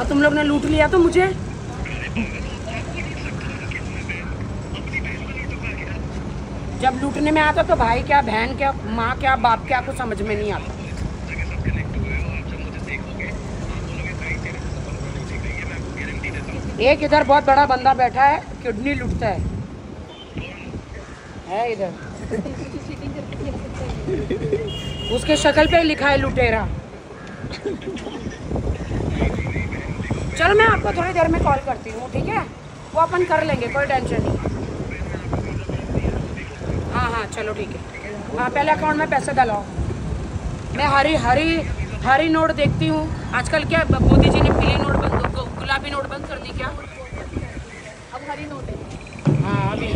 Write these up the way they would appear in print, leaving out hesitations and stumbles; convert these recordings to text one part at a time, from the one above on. और तुम लोग ने लूट लिया तो मुझे जब लूटने में आता तो भाई क्या, बहन क्या, माँ क्या, बाप क्या, कुछ समझ में नहीं आता। एक इधर बहुत बड़ा बंदा बैठा है, किडनी लूटता है इधर। उसके शक्ल पे लिखा है लुटेरा। चलो मैं आपको थोड़ी देर में कॉल करती हूँ, ठीक है? वो अपन कर लेंगे, कोई टेंशन नहीं। हाँ हाँ चलो ठीक है। हाँ पहले अकाउंट में पैसे डालो। मैं हरी हरी हरी नोट देखती हूँ आजकल। क्या मोदी जी ने पीले नोट बंद, गुलाबी नोट बंद कर दी क्या? अब हरी नोट है। हाँ अभी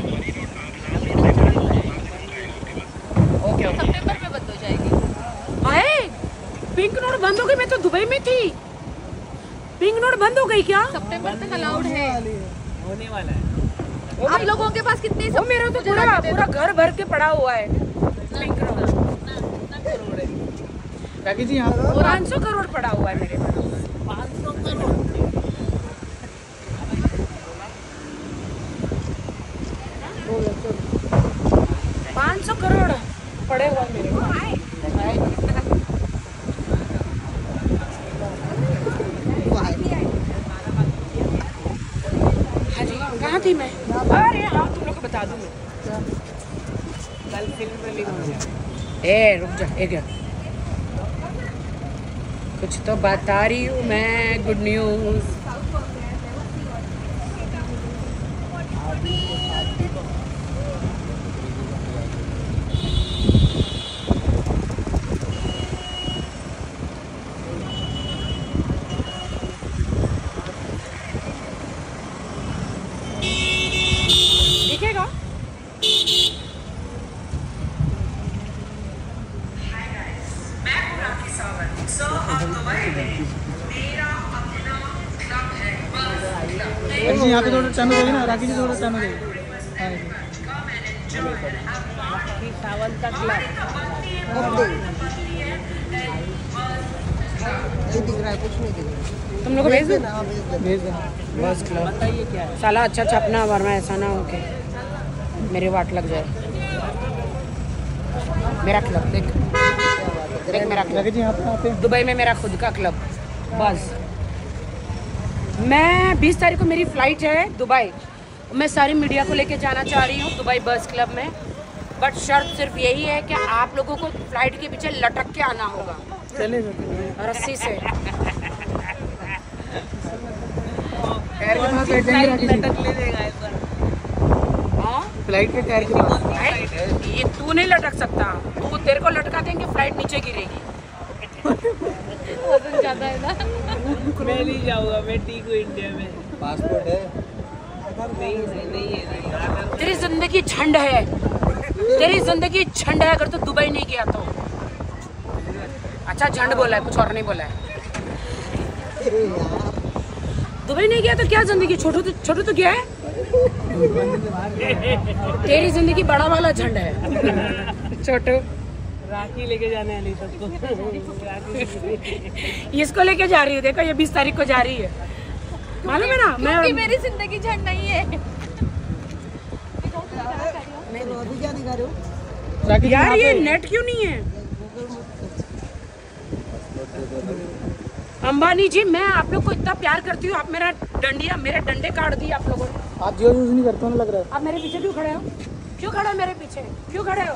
ओके ओके, सितंबर में बंद हो जाएगी। आए पिंक नोट बंद हो गई? मैं तो दुबई में थी। पिंक नोट बंद हो गई क्या? सितंबर तक अलाउड है, होने वाला है। आप लोगों के पास कितनी? मेरा तो पूरा घर भर के पड़ा हुआ है पिंक नोट। राखी जी 500 करोड़ पड़ा हुआ है मेरे पास। 500 करोड़ पड़े हुए मेरे पास। हाँ जी कहाँ थी मैं? अरे हाँ तुम लोग को बता दूँ मैं, कल फिल्म रिलीज होगी। ए रुक जा एक मिनट, कुछ तो बता रही हूँ मैं। Good news. दिखेगा? यहाँ पे थोड़ा चैनल देगी ना राखी जी, थोड़ा चैनल देगी। राखी सावंत का क्लब तुम लोग भेज देना, भेज देना बस। क्लब बताइए क्या है? साला अच्छा छपना वरना ऐसा ना हो के मेरे वाट लग जाए। मेरा क्लब देख, देख मेरा क्लब दुबई में, मेरा खुद का क्लब। बस मैं 20 तारीख को मेरी फ़्लाइट है दुबई। मैं सारी मीडिया को लेके जाना चाह रही हूँ दुबई बस क्लब में, बट शर्त सिर्फ यही है कि आप लोगों को फ़्लाइट के पीछे लटक के आना होगा रस्सी से। ये तू नहीं लटक सकता, तू तेरे को लटका देंगे, फ्लाइट नीचे गिरेगी। वजन ज़्यादा है ना। मैं नहीं जाऊँगा, मैं ठीक हूँ इंडिया में। पासपोर्ट है? नहीं नहीं है। तेरी ज़िंदगी झंड है, तेरी ज़िंदगी झंड है। अगर तू दुबई नहीं गया तो अच्छा, झंड बोला है, कुछ और नहीं बोला है। दुबई नहीं गया तो क्या ज़िंदगी? छोटू तो गया है। तेरी ज़िंदगी बड़ा वाला झंड है छोटू। राखी लेके जाने वाली सबको, इसको लेके जा रही हूँ। देखो ये 20 तारीख को जा रही है, मालूम है ना। मैं मेरी जिंदगी झंड नहीं है। मैं रोज़ क्या दिखा रही हूँ यार, ये नेट क्यों नहीं है? अंबानी जी मैं आप लोग को इतना प्यार करती हूँ, आप मेरा डंडिया, मेरे डंडे काट दिए आप लोगों ने। आप जो यूज नहीं करते हो लग रहा है। आप मेरे पीछे क्यों खड़े हो? क्यों खड़े हो मेरे पीछे? क्यों खड़े हो?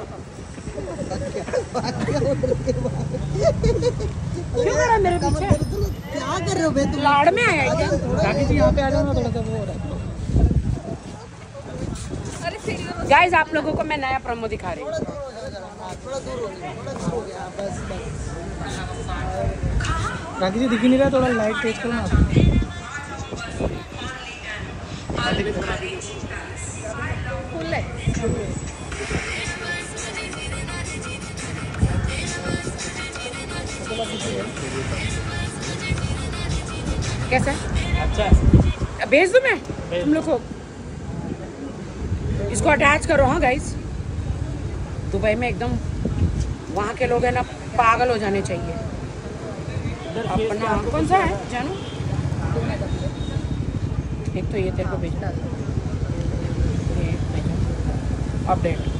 क्यों मेरे पीछे? क्या कर रहे हो बे? तुम लाड़ में आया क्या? राखी जी यहाँ पे आ जाओ ना, थोड़ा सा वो हो रहा है। अरे गाइस आप लोगों को मैं नया प्रोमो दिखा रही हूँ। राखी जी दिख नहीं रहा, थोड़ा लाइट तेज करो ना। कैसा? अच्छा भेज दूँ मैं तुम लोग को? इसको अटैच करो। हाँ गाइस दुबई में एकदम वहाँ के लोग हैं ना, पागल हो जाने चाहिए। अपना कौन सा है जानू? एक तो ये तेरे को भेजना अपडेट।